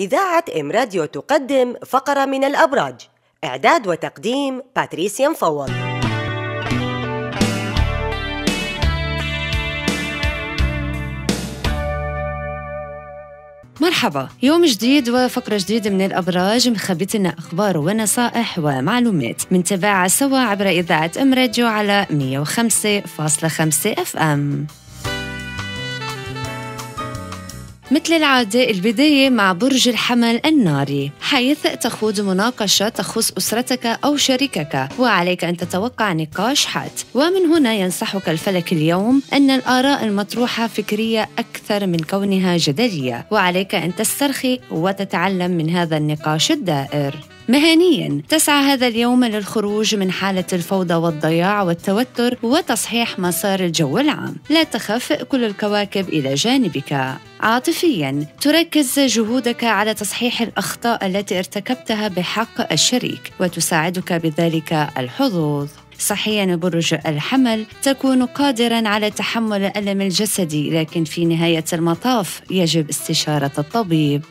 إذاعة أم راديو تقدم فقرة من الأبراج. إعداد وتقديم باتريسيا مفوض. مرحبا، يوم جديد وفقرة جديدة من الأبراج مخبت لنا أخبار ونصائح ومعلومات منتبعها سوا عبر إذاعة أم راديو على 105.5 FM. مثل العادة البداية مع برج الحمل الناري، حيث تخوض مناقشة تخص أسرتك أو شريكك، وعليك أن تتوقع نقاش حاد. ومن هنا ينصحك الفلك اليوم أن الآراء المطروحة فكرية أكثر من كونها جدلية، وعليك أن تسترخي وتتعلم من هذا النقاش الدائر. مهنياً، تسعى هذا اليوم للخروج من حالة الفوضى والضياع والتوتر وتصحيح مسار الجو العام، لا تخف، كل الكواكب إلى جانبك. عاطفياً، تركز جهودك على تصحيح الأخطاء التي ارتكبتها بحق الشريك وتساعدك بذلك الحظوظ. صحياً، برج الحمل، تكون قادراً على تحمل الألم الجسدي، لكن في نهاية المطاف يجب استشارة الطبيب.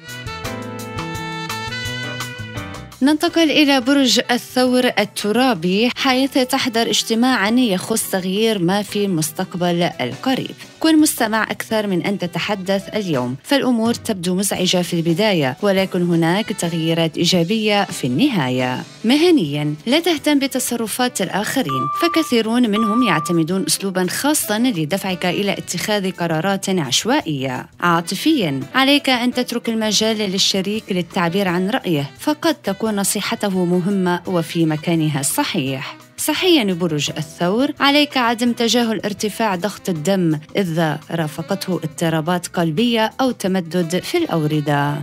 ننتقل إلى برج الثور الترابي، حيث تحضر اجتماعاً يخص تغيير ما في المستقبل القريب. كن مستمع أكثر من أن تتحدث اليوم، فالأمور تبدو مزعجة في البداية، ولكن هناك تغييرات إيجابية في النهاية. مهنياً، لا تهتم بتصرفات الآخرين، فكثيرون منهم يعتمدون أسلوباً خاصاً لدفعك إلى اتخاذ قرارات عشوائية. عاطفياً، عليك أن تترك المجال للشريك للتعبير عن رأيه، فقد تكون نصيحته مهمة وفي مكانها الصحيح. صحياً، برج الثور، عليك عدم تجاهل ارتفاع ضغط الدم إذا رافقته اضطرابات قلبية أو تمدد في الأوردة.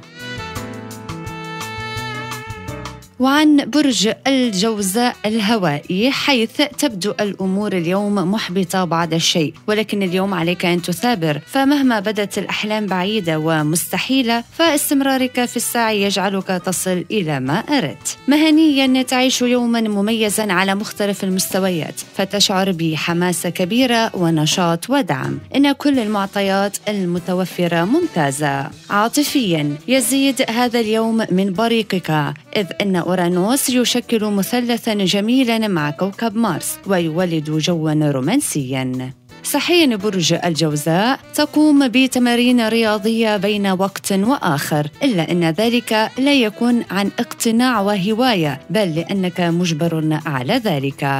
وعن برج الجوزاء الهوائي، حيث تبدو الأمور اليوم محبطة بعض الشيء، ولكن اليوم عليك أن تثابر، فمهما بدت الأحلام بعيدة ومستحيلة فاستمرارك في السعي يجعلك تصل إلى ما أردت. مهنياً، تعيش يوماً مميزاً على مختلف المستويات، فتشعر بحماسة كبيرة ونشاط ودعم، إن كل المعطيات المتوفرة ممتازة. عاطفياً، يزيد هذا اليوم من بريقك، إذ أن أورانوس يشكل مثلثاً جميلاً مع كوكب مارس ويولد جواً رومانسياً. صحياً، برج الجوزاء، تقوم بتمارين رياضية بين وقت وآخر، إلا أن ذلك لا يكون عن اقتناع وهواية، بل لأنك مجبر على ذلك.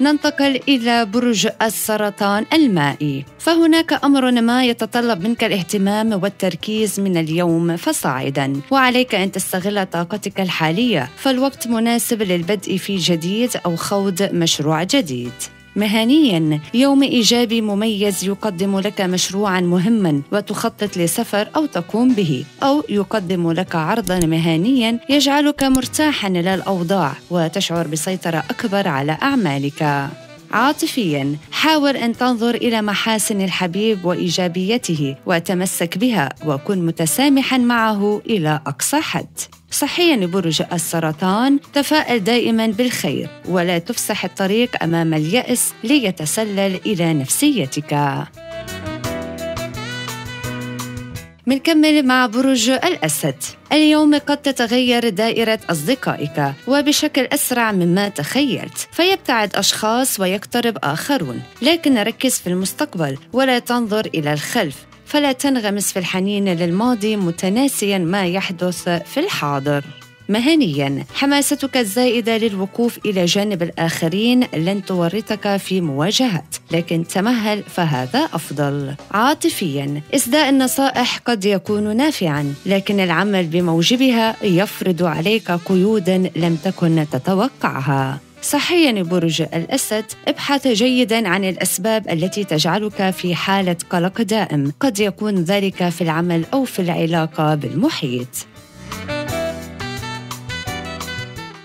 ننتقل إلى برج السرطان المائي، فهناك أمر ما يتطلب منك الاهتمام والتركيز من اليوم فصاعدا، وعليك أن تستغل طاقتك الحالية، فالوقت مناسب للبدء في جديد أو خوض مشروع جديد. مهنياً، يوم إيجابي مميز يقدم لك مشروعاً مهماً وتخطط لسفر أو تقوم به، أو يقدم لك عرضاً مهنياً يجعلك مرتاحاً للأوضاع وتشعر بسيطرة أكبر على أعمالك. عاطفياً، حاول أن تنظر إلى محاسن الحبيب وإيجابيته وتمسك بها، وكن متسامحاً معه إلى أقصى حد. صحياً، برج السرطان، تفائل دائماً بالخير ولا تفسح الطريق أمام اليأس ليتسلل إلى نفسيتك. منكمل مع برج الأسد، اليوم قد تتغير دائرة أصدقائك وبشكل أسرع مما تخيلت، فيبتعد أشخاص ويقترب آخرون، لكن ركز في المستقبل ولا تنظر إلى الخلف، فلا تنغمس في الحنين للماضي متناسياً ما يحدث في الحاضر. مهنياً، حماستك الزائدة للوقوف إلى جانب الآخرين لن تورطك في مواجهة، لكن تمهل فهذا أفضل. عاطفياً، إسداء النصائح قد يكون نافعاً، لكن العمل بموجبها يفرض عليك قيوداً لم تكن تتوقعها. صحياً، برج الأسد، ابحث جيداً عن الأسباب التي تجعلك في حالة قلق دائم، قد يكون ذلك في العمل أو في العلاقة بالمحيط.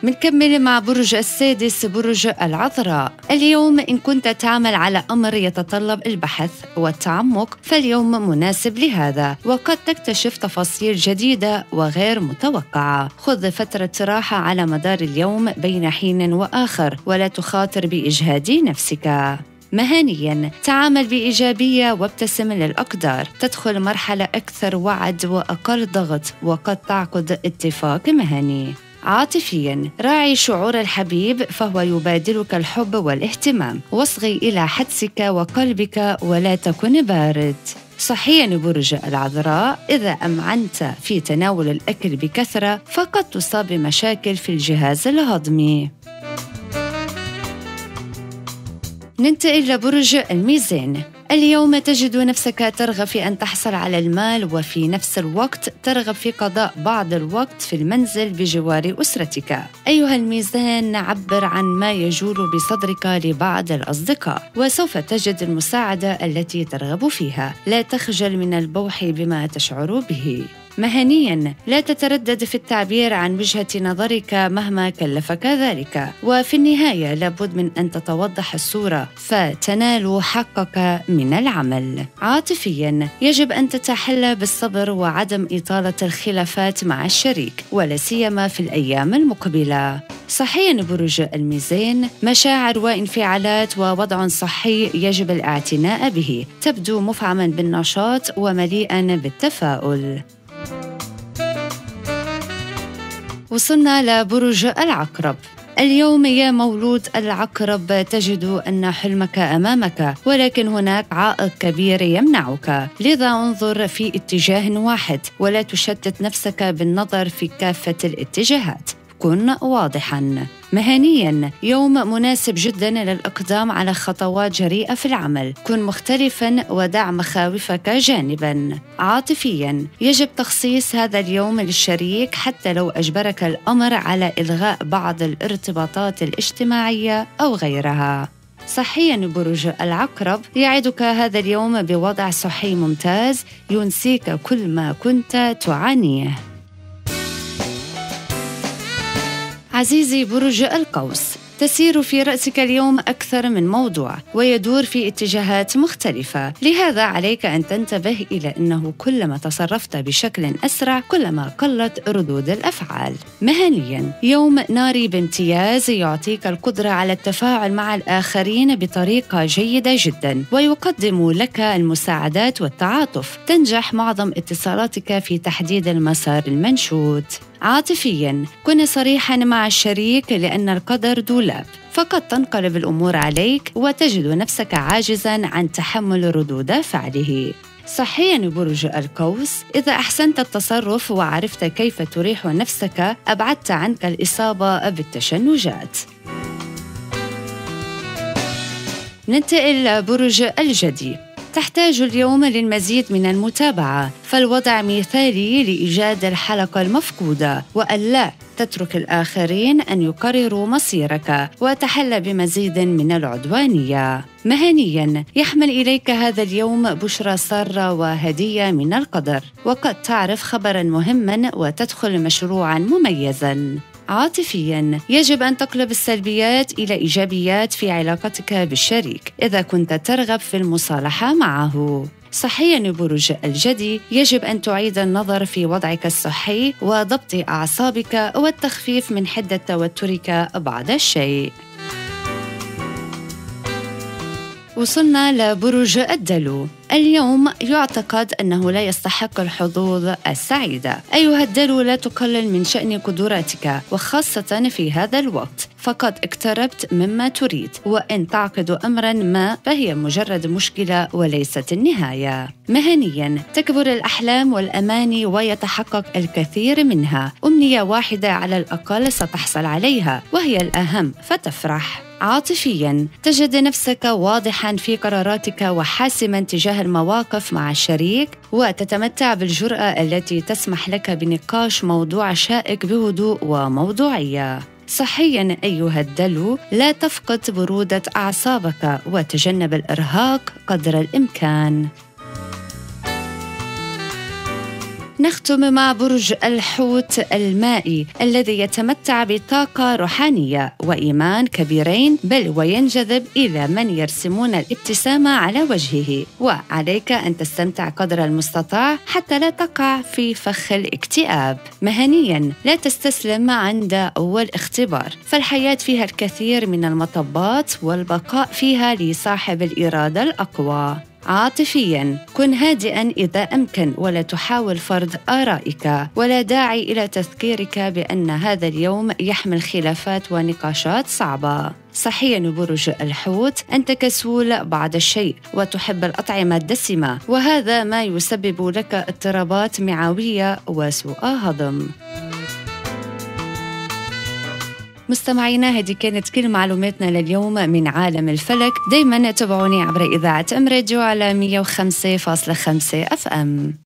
منكمل مع برج السادس، برج العذراء، اليوم إن كنت تعمل على أمر يتطلب البحث والتعمق فاليوم مناسب لهذا، وقد تكتشف تفاصيل جديدة وغير متوقعة. خذ فترة راحة على مدار اليوم بين حين وآخر، ولا تخاطر بإجهاد نفسك. مهنياً، تعامل بإيجابية وابتسم للأقدار. تدخل مرحلة أكثر وعد وأقل ضغط وقد تعقد اتفاق مهني. عاطفياً، راعي شعور الحبيب فهو يبادلك الحب والاهتمام. واصغي إلى حدسك وقلبك ولا تكن بارد. صحياً، برج العذراء، إذا أمعنت في تناول الأكل بكثرة فقد تصاب بمشاكل في الجهاز الهضمي. ننتقل لبرج الميزان. اليوم تجد نفسك ترغب في أن تحصل على المال وفي نفس الوقت ترغب في قضاء بعض الوقت في المنزل بجوار أسرتك. أيها الميزان، عبر عن ما يجول بصدرك لبعض الأصدقاء وسوف تجد المساعدة التي ترغب فيها. لا تخجل من البوح بما تشعر به. مهنياً، لا تتردد في التعبير عن وجهة نظرك مهما كلفك ذلك، وفي النهاية لابد من أن تتوضح الصورة فتنال حقك من العمل. عاطفياً، يجب أن تتحلى بالصبر وعدم إطالة الخلافات مع الشريك ولا سيما في الأيام المقبلة. صحياً، برج الميزان، مشاعر وانفعالات ووضع صحي يجب الاعتناء به. تبدو مفعماً بالنشاط ومليئاً بالتفاؤل. وصلنا لبرج العقرب. اليوم يا مولود العقرب تجد أن حلمك أمامك ولكن هناك عائق كبير يمنعك، لذا انظر في اتجاه واحد ولا تشتت نفسك بالنظر في كافة الاتجاهات، كن واضحاً. مهنياً، يوم مناسب جداً للإقدام على خطوات جريئة في العمل، كن مختلفاً ودع مخاوفك جانباً. عاطفياً، يجب تخصيص هذا اليوم للشريك حتى لو أجبرك الأمر على إلغاء بعض الارتباطات الاجتماعية أو غيرها. صحياً، برج العقرب، يعدك هذا اليوم بوضع صحي ممتاز ينسيك كل ما كنت تعانيه. عزيزي برج القوس، تسير في رأسك اليوم أكثر من موضوع ويدور في اتجاهات مختلفة، لهذا عليك أن تنتبه إلى أنه كلما تصرفت بشكل أسرع كلما قلت ردود الأفعال. مهنياً، يوم ناري بامتياز يعطيك القدرة على التفاعل مع الآخرين بطريقة جيدة جداً ويقدم لك المساعدات والتعاطف. تنجح معظم اتصالاتك في تحديد المسار المنشود. عاطفياً، كن صريحاً مع الشريك لأن القدر دولاب، فقد تنقلب الأمور عليك وتجد نفسك عاجزاً عن تحمل ردود فعله. صحياً، برج القوس، إذا أحسنت التصرف وعرفت كيف تريح نفسك أبعدت عنك الإصابة بالتشنجات. ننتقل لبرج الجدي. تحتاج اليوم للمزيد من المتابعة، فالوضع مثالي لإيجاد الحلقة المفقودة وألا تترك الآخرين أن يقرروا مصيرك وتحل بمزيد من العدوانية. مهنياً، يحمل إليك هذا اليوم بشرى سارة وهدية من القدر، وقد تعرف خبراً مهماً وتدخل مشروعاً مميزاً. عاطفياً، يجب أن تقلب السلبيات إلى إيجابيات في علاقتك بالشريك إذا كنت ترغب في المصالحة معه. صحياً، برج الجدي، يجب أن تعيد النظر في وضعك الصحي وضبط أعصابك والتخفيف من حدة توترك بعض الشيء. وصلنا لبرج الدلو. اليوم يعتقد أنه لا يستحق الحظوظ السعيدة. أيها الدلو، لا تقلل من شأن قدراتك وخاصة في هذا الوقت، فقد اقتربت مما تريد، وإن تعقد أمرا ما فهي مجرد مشكلة وليست النهاية. مهنيا، تكبر الأحلام والأماني ويتحقق الكثير منها، أمنية واحدة على الأقل ستحصل عليها وهي الأهم فتفرح. عاطفيا، تجد نفسك واضحا في قراراتك وحاسما تجاه المواقف مع الشريك، وتتمتع بالجرأة التي تسمح لك بنقاش موضوع شائك بهدوء وموضوعية. صحيا، أيها الدلو، لا تفقد برودة أعصابك وتجنب الإرهاق قدر الإمكان. نختم مع برج الحوت المائي الذي يتمتع بطاقة روحانية وإيمان كبيرين، بل وينجذب إلى من يرسمون الابتسامة على وجهه، وعليك أن تستمتع قدر المستطاع حتى لا تقع في فخ الاكتئاب. مهنياً لا تستسلم عند أول اختبار، فالحياة فيها الكثير من المطبات والبقاء فيها لصاحب الإرادة الأقوى. عاطفياً كن هادئاً إذا أمكن، ولا تحاول فرض آرائك، ولا داعي إلى تذكيرك بأن هذا اليوم يحمل خلافات ونقاشات صعبة. صحياً برج الحوت أنت كسول بعض الشيء وتحب الأطعمة الدسمة، وهذا ما يسبب لك اضطرابات معوية وسوء هضم. مستمعينا، هذه كانت كل معلوماتنا لليوم من عالم الفلك. دايما تابعوني عبر إذاعة أم راديو على 105.5 FM.